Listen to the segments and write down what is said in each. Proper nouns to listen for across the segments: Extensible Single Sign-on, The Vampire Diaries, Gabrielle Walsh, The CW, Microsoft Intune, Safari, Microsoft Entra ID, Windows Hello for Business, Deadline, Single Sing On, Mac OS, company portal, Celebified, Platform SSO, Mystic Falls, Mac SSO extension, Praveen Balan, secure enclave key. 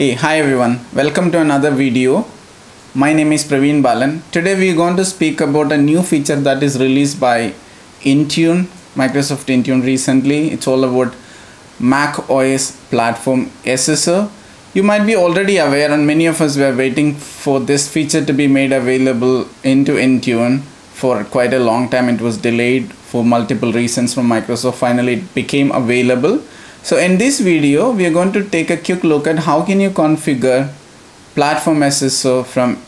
Hey, hi everyone, welcome to another video. My name is Praveen Balan. Today we are going to speak about a new feature that is released by Intune, Microsoft Intune recently. It's all about Mac OS Platform SSO. You might be already aware, and many of us were waiting for this feature to be made available into Intune for quite a long time. It was delayed for multiple reasons from Microsoft. Finally, it became available. So in this video, we are going to take a quick look at how can you configure Platform SSO from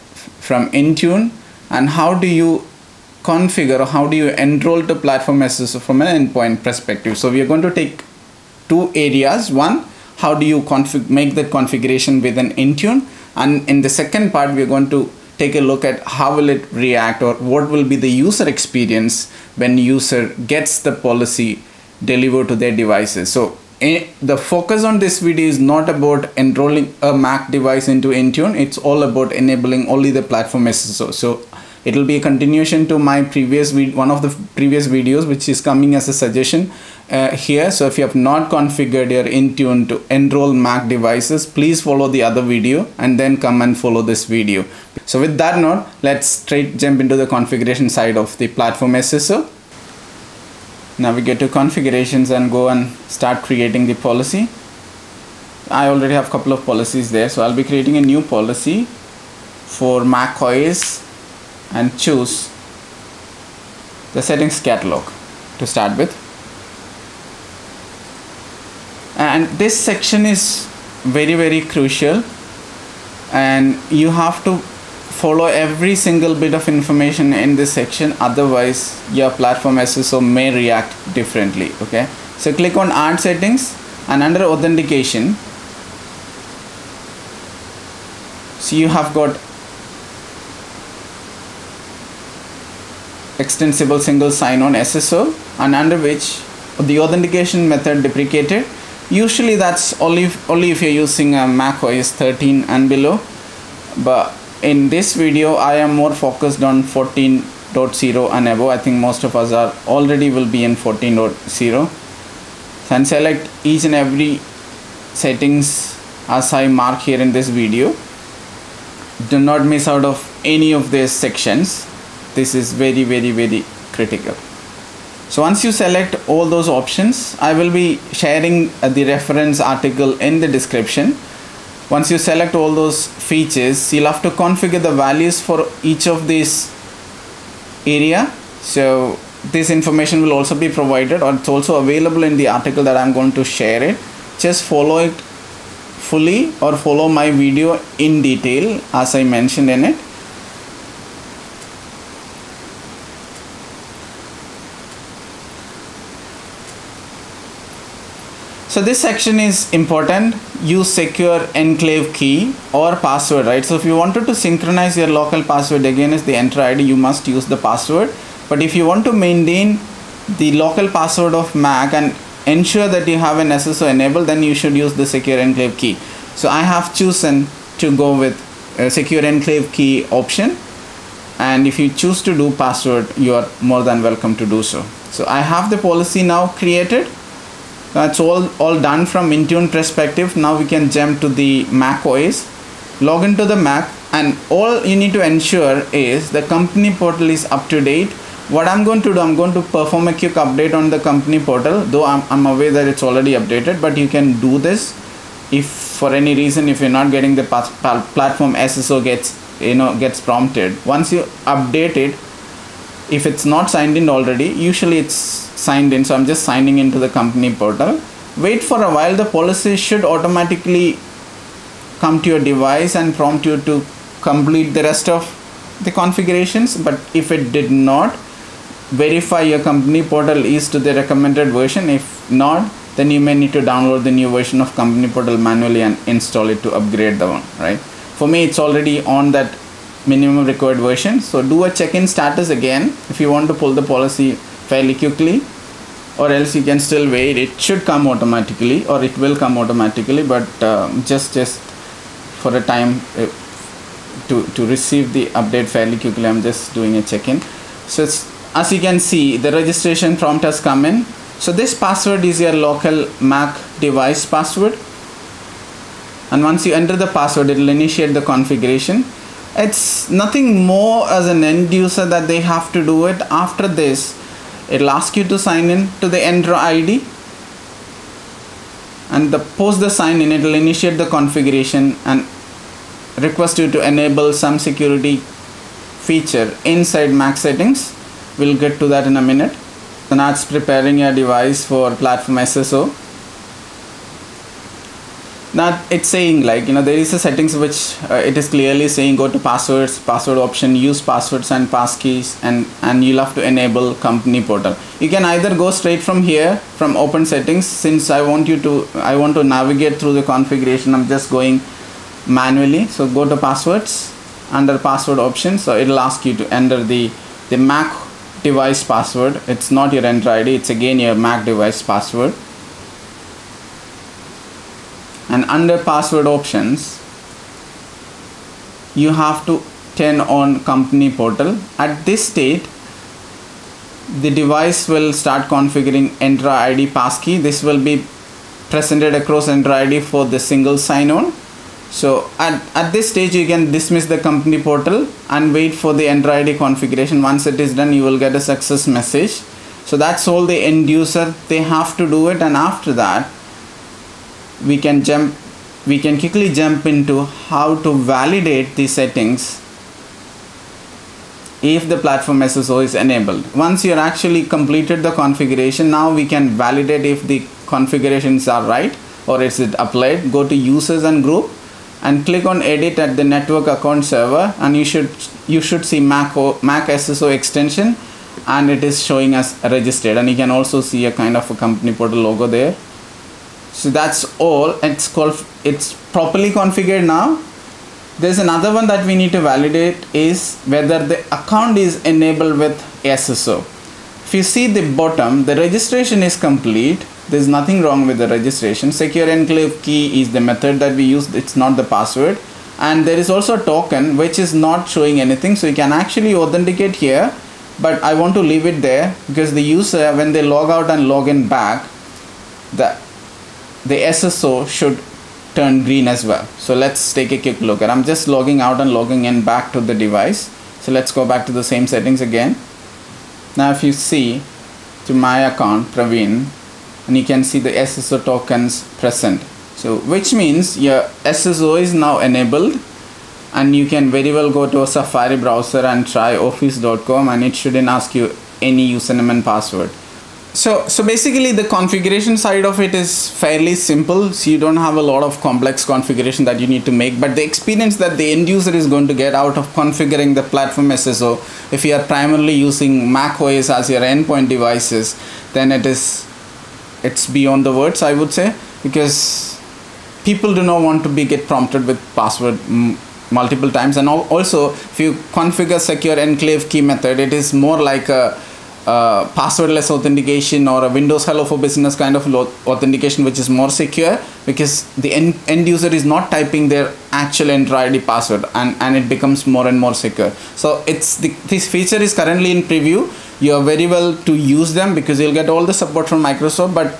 Intune, and how do you configure or how do you enroll to Platform SSO from an endpoint perspective. So we are going to take two areas. One, how do you make that configuration with an Intune, and in the second part, we are going to take a look at how will it react or what will be the user experience when user gets the policy delivered to their devices. So the focus on this video is not about enrolling a Mac device into Intune. It's all about enabling only the Platform SSO. So it will be a continuation to my previous one of the previous videos, which is coming as a suggestion here. So if you have not configured your Intune to enroll Mac devices, please follow the other video and then come and follow this video. So with that note, let's straight jump into the configuration side of the Platform SSO. Navigate to configurations and go and start creating the policy. I already have a couple of policies there, so I'll be creating a new policy for Mac OS and choose the settings catalog to start with. And this section is very, very crucial, and you have to follow every single bit of information in this section, otherwise your Platform SSO may react differently. Okay, so click on Add Settings, and under Authentication, so you have got Extensible Single Sign-On SSO, and under which the authentication method deprecated. Usually that's only if you're using a Mac OS 13 and below, but in this video I am more focused on 14.0 and above. I think most of us are already will be in 14.0. so, and select each and every settings as I mark here in this video. Do not miss out of any of these sections. This is very, very, very critical. So once you select all those options, I will be sharing the reference article in the description. Once you select all those features, you'll have to configure the values for each of these area. So this information will also be provided, or it's also available in the article that I'm going to share it. Just follow it fully or follow my video in detail as I mentioned in it. So this section is important. Use secure enclave key or password, right? So if you wanted to synchronize your local password against the Entra ID, you must use the password. But if you want to maintain the local password of Mac and ensure that you have an SSO enabled, then you should use the secure enclave key. So I have chosen to go with a secure enclave key option. And if you choose to do password, you are more than welcome to do so. So I have the policy now created. That's all done from Intune perspective. Now we can jump to the Mac OS. Log into the Mac, and all you need to ensure is the company portal is up to date. What I'm going to do, I'm going to perform a quick update on the company portal, though I'm aware that it's already updated, but you can do this if for any reason if you're not getting the Platform SSO gets prompted. Once you update it, if it's not signed in already, usually it's signed in, so I'm just signing into the company portal. Wait for a while, the policy should automatically come to your device and prompt you to complete the rest of the configurations. But if it did not, verify your company portal is to the recommended version. If not, then you may need to download the new version of company portal manually and install it to upgrade the one, right? For me, it's already on that minimum required version, so do a check-in status again if you want to pull the policy fairly quickly, or else you can still wait. It should come automatically, or it will come automatically, but just for a time to receive the update fairly quickly, I'm just doing a check-in. So it's, as you can see, the registration prompt has come in. So this password is your local Mac device password. and once you enter the password, it will initiate the configuration. It's nothing more as an end user that they have to do it. After this, it'll ask you to sign in to the Entra ID, and post the sign in, it'll initiate the configuration and request you to enable some security feature inside Mac settings. We'll get to that in a minute. So now it's preparing your device for Platform SSO. Now it's saying, like, you know, there is a settings which it is clearly saying go to passwords, password option, use passwords and passkeys, and you'll have to enable company portal. You can either go straight from here, from open settings. Since I want to navigate through the configuration, I'm just going manually. So go to passwords, under password option. So it'll ask you to enter the Mac device password. It's not your Entra ID, it's again your Mac device password. And under password options, you have to turn on company portal. At this state, the device will start configuring Entra ID passkey. This will be presented across Entra ID for the single sign-on. So at this stage, you can dismiss the company portal and wait for the Entra ID configuration. Once it is done, you will get a success message. So that's all the end user, they have to do it. And after that, we can quickly jump into how to validate the settings if the Platform SSO is enabled. Once you're actually completed the configuration, now we can validate if the configurations are right or is it applied. Go to users and group and click on edit at the network account server, and you should see Mac SSO extension, and it is showing as registered, and you can also see a kind of a company portal logo there. So that's all. It's properly configured. Now there's another one that we need to validate is whether the account is enabled with SSO. If you see the bottom, the registration is complete. There's nothing wrong with the registration. Secure enclave key is the method that we used. It's not the password. And there is also a token which is not showing anything. So you can actually authenticate here, but I want to leave it there because the user, when they log out and log in back, the SSO should turn green as well. So let's take a quick look. And I'm just logging out and logging in back to the device. So let's go back to the same settings again. Now if you see to my account, Praveen, and you can see the SSO tokens present. So which means your SSO is now enabled, and you can very well go to a Safari browser and try office.com, and it shouldn't ask you any username and password. So basically the configuration side of it is fairly simple. So you don't have a lot of complex configuration that you need to make, but the experience that the end user is going to get out of configuring the Platform SSO, if you are primarily using Mac OS as your endpoint devices, then it's beyond the words, I would say, because people do not want to get prompted with password multiple times. And also, if you configure secure enclave key method, it is more like a passwordless authentication or a Windows Hello for Business kind of authentication, which is more secure because the end user is not typing their actual Entra ID password, and it becomes more and more secure. So this feature is currently in preview. You are very well to use them because you'll get all the support from Microsoft, but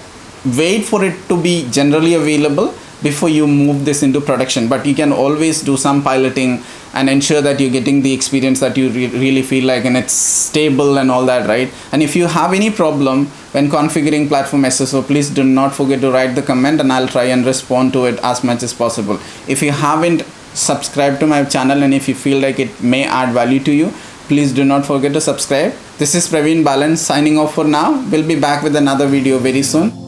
wait for it to be generally available before you move this into production. But you can always do some piloting and ensure that you're getting the experience that you really feel like, and it's stable and all that, right? And if you have any problem when configuring Platform SSO, please do not forget to write the comment, and I'll try and respond to it as much as possible. If you haven't subscribed to my channel, and if you feel like it may add value to you, please do not forget to subscribe. This is Praveen Balan signing off for now. We'll be back with another video very soon.